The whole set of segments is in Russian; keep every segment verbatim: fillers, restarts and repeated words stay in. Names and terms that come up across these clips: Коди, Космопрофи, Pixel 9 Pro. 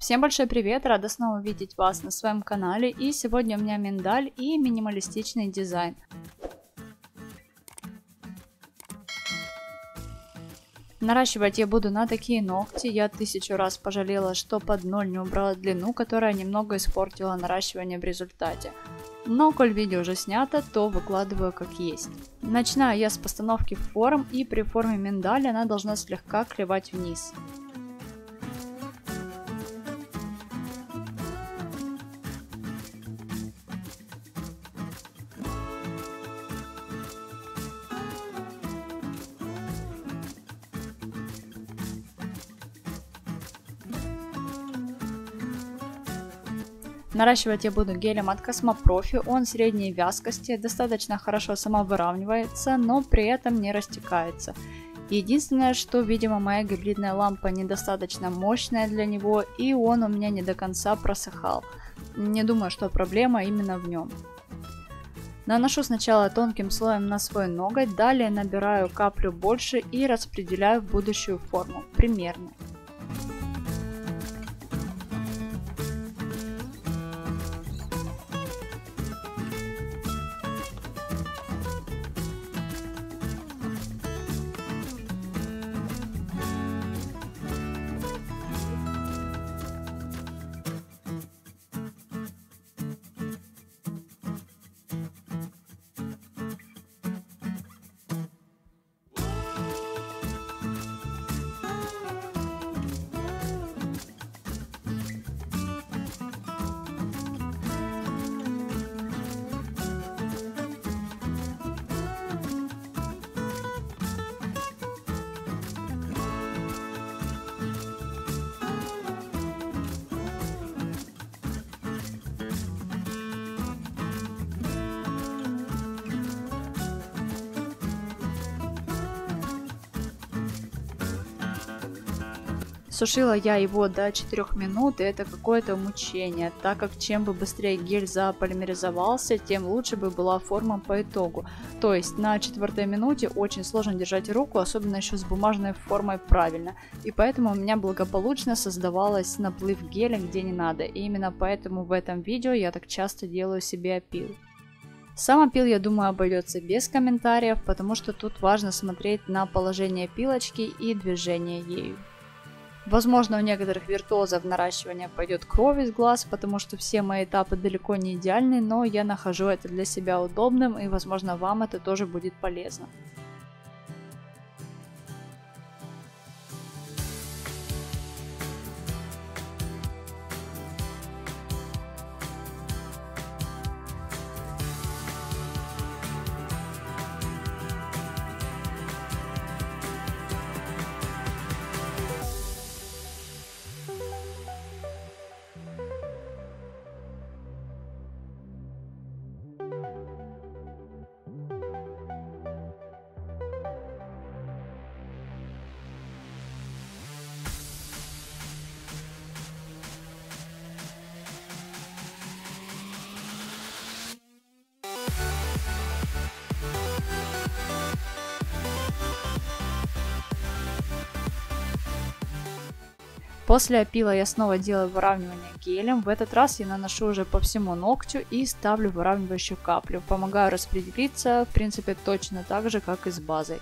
Всем большой привет, рада снова видеть вас на своем канале, и сегодня у меня миндаль и минималистичный дизайн. Наращивать я буду на такие ногти, я тысячу раз пожалела, что под ноль не убрала длину, которая немного испортила наращивание в результате. Но, коль видео уже снято, то выкладываю как есть. Начинаю я с постановки форм, и при форме миндаль она должна слегка клевать вниз. Наращивать я буду гелем от Космопрофи, он средней вязкости, достаточно хорошо самовыравнивается, но при этом не растекается. Единственное, что, видимо, моя гибридная лампа недостаточно мощная для него, и он у меня не до конца просыхал. Не думаю, что проблема именно в нем. Наношу сначала тонким слоем на свой ноготь, далее набираю каплю больше и распределяю в будущую форму, примерно. Сушила я его до четырёх минут, и это какое-то мучение, так как чем бы быстрее гель заполимеризовался, тем лучше бы была форма по итогу. То есть на четвертой минуте очень сложно держать руку, особенно еще с бумажной формой правильно. И поэтому у меня благополучно создавалась наплыв геля где не надо, и именно поэтому в этом видео я так часто делаю себе опил. Сам опил, я думаю, обойдется без комментариев, потому что тут важно смотреть на положение пилочки и движение ею. Возможно, у некоторых виртуозов наращивание пойдет кровь из глаз, потому что все мои этапы далеко не идеальны, но я нахожу это для себя удобным, и возможно, вам это тоже будет полезно. После опила я снова делаю выравнивание гелем, в этот раз я наношу уже по всему ногтю и ставлю выравнивающую каплю, помогаю распределиться, в принципе, точно так же, как и с базой.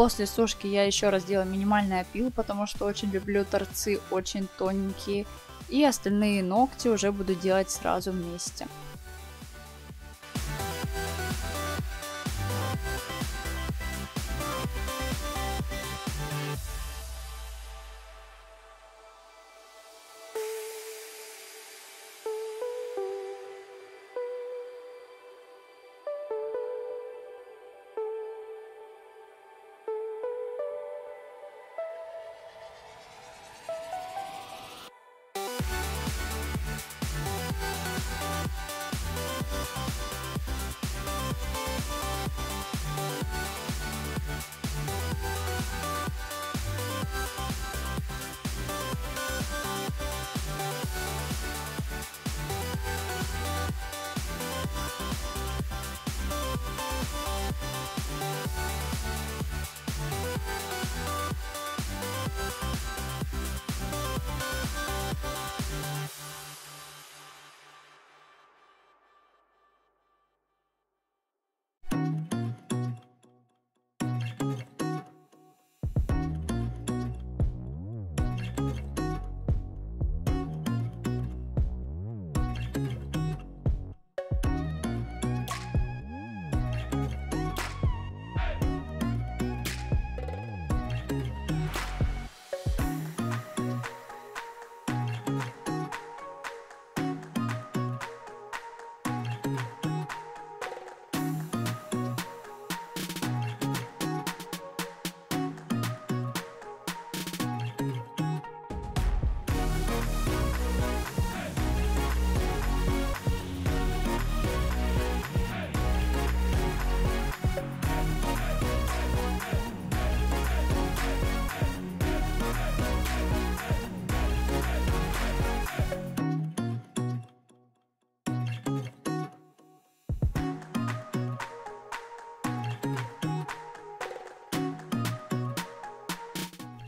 После сушки я еще раз делаю минимальный опил, потому что очень люблю торцы, очень тоненькие. И остальные ногти уже буду делать сразу вместе.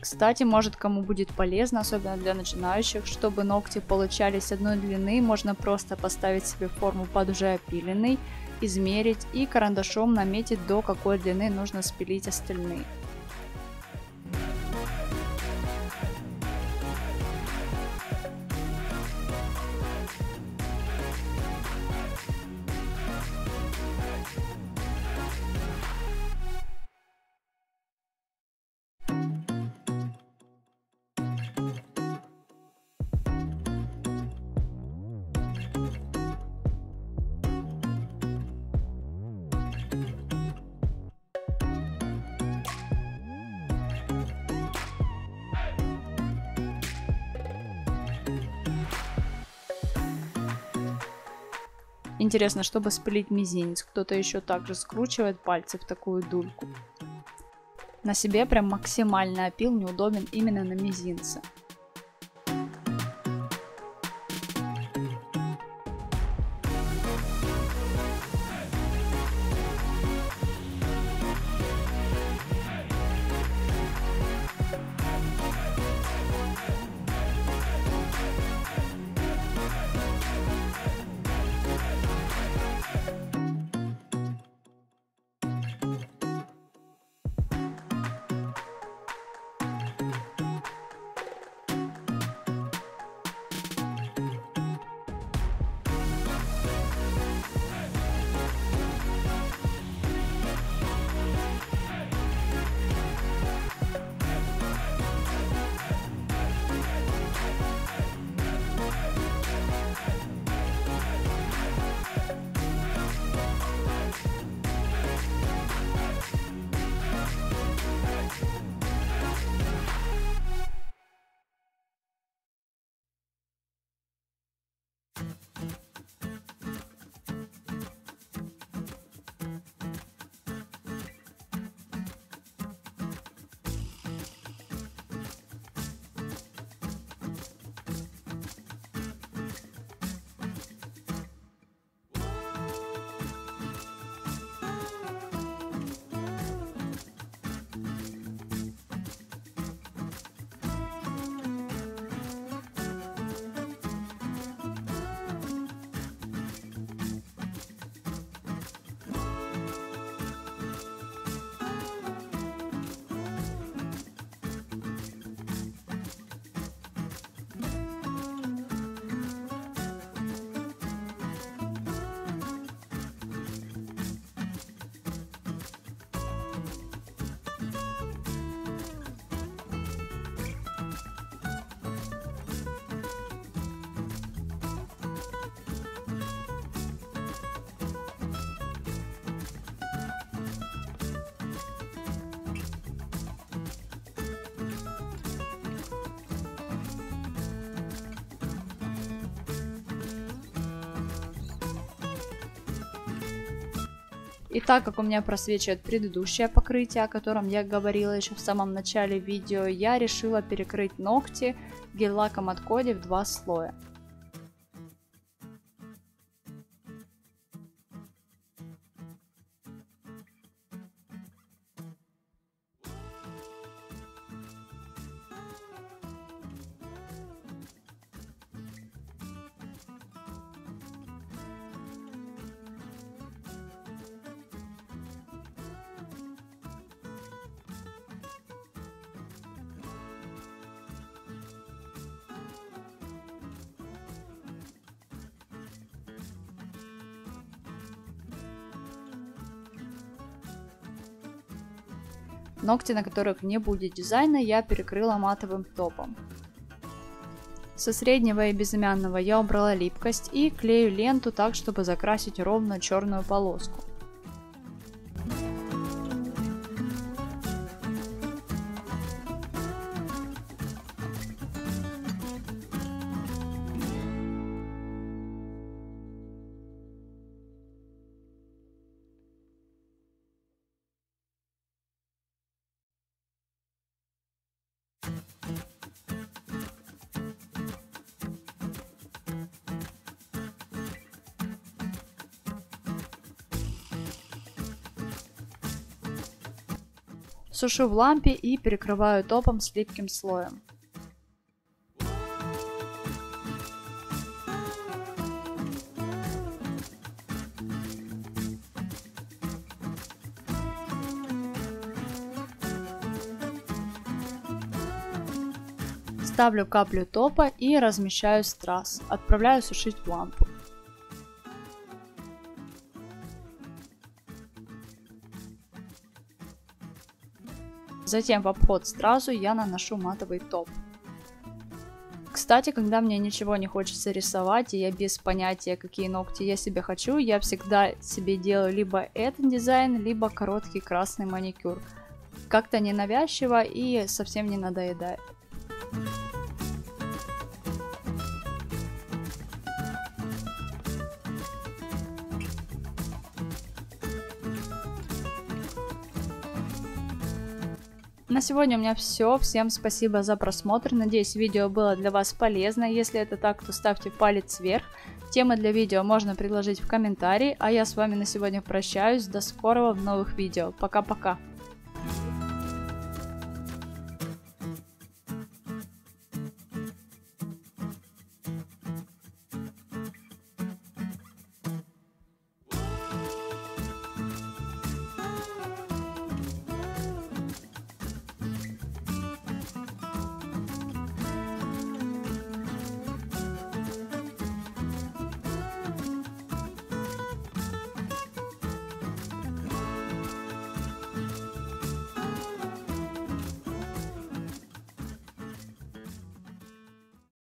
Кстати, может, кому будет полезно, особенно для начинающих, чтобы ногти получались одной длины, можно просто поставить себе форму под уже опиленный, измерить и карандашом наметить, до какой длины нужно спилить остальные. Интересно, чтобы спилить мизинец, кто-то еще также скручивает пальцы в такую дульку. На себе прям максимальный опил неудобен именно на мизинце. И так как у меня просвечивает предыдущее покрытие, о котором я говорила еще в самом начале видео, я решила перекрыть ногти гель-лаком от Коди в два слоя. Ногти, на которых не будет дизайна, я перекрыла матовым топом. Со среднего и безымянного я убрала липкость и клею ленту так, чтобы закрасить ровно черную полоску. Сушу в лампе и перекрываю топом с липким слоем. Ставлю каплю топа и размещаю страз. Отправляю сушить в лампу. Затем в обход стразу я наношу матовый топ. Кстати, когда мне ничего не хочется рисовать, и я без понятия, какие ногти я себе хочу, я всегда себе делаю либо этот дизайн, либо короткий красный маникюр. Как-то ненавязчиво и совсем не надоедает. На сегодня у меня все. Всем спасибо за просмотр. Надеюсь, видео было для вас полезно. Если это так, то ставьте палец вверх. Темы для видео можно предложить в комментарии. А я с вами на сегодня прощаюсь. До скорого в новых видео. Пока-пока.